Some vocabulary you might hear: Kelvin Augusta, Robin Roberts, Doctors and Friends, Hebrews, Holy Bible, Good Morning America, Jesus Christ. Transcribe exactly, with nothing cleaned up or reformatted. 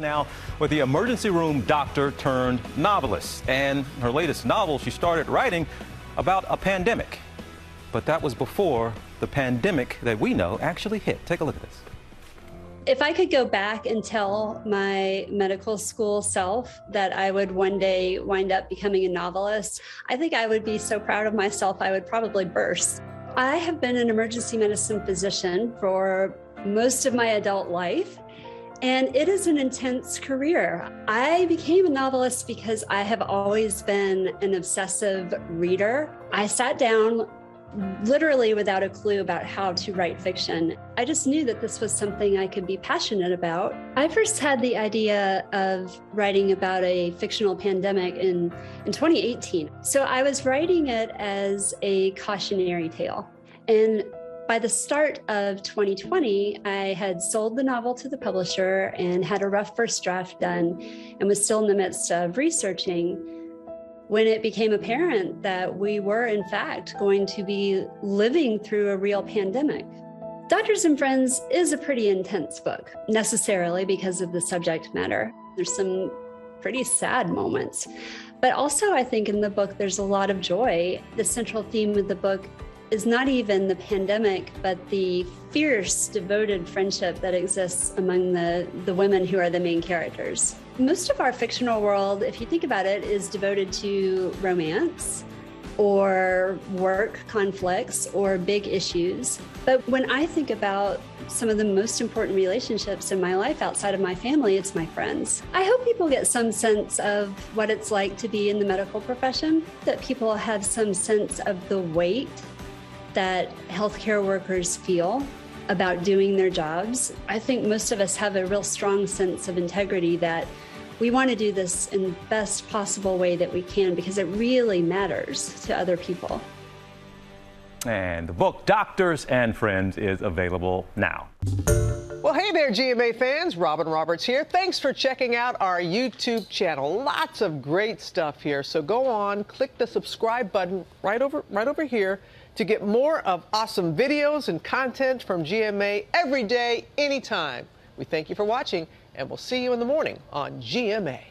Now with the emergency room doctor turned novelist, and her latest novel she started writing about a pandemic. But that was before the pandemic that we know actually hit. Take a look at this. If I could go back and tell my medical school self that I would one day wind up becoming a novelist, I think I would be so proud of myself I would probably burst. I have been an emergency medicine physician for most of my adult life, and it is an intense career. I became a novelist because I have always been an obsessive reader. I sat down literally without a clue about how to write fiction. I just knew that this was something I could be passionate about. I first had the idea of writing about a fictional pandemic in, in twenty eighteen. So I was writing it as a cautionary tale. And by the start of twenty twenty, I had sold the novel to the publisher and had a rough first draft done and was still in the midst of researching when it became apparent that we were, in fact, going to be living through a real pandemic. Doctors and Friends is a pretty intense book, necessarily because of the subject matter. There's some pretty sad moments, but also I think in the book, there's a lot of joy. The central theme of the book is not even the pandemic, but the fierce, devoted friendship that exists among the, the women who are the main characters. Most of our fictional world, if you think about it, is devoted to romance or work conflicts or big issues. But when I think about some of the most important relationships in my life outside of my family, it's my friends. I hope people get some sense of what it's like to be in the medical profession, that people have some sense of the weight that healthcare workers feel about doing their jobs. I think most of us have a real strong sense of integrity that we want to do this in the best possible way that we can because it really matters to other people. And the book, Doctors and Friends, is available now. Well, hey there, G M A fans. Robin Roberts here. Thanks for checking out our YouTube channel. Lots of great stuff here. So go on, click the subscribe button right over, right over here to get more of awesome videos and content from G M A every day, anytime. We thank you for watching, and we'll see you in the morning on G M A.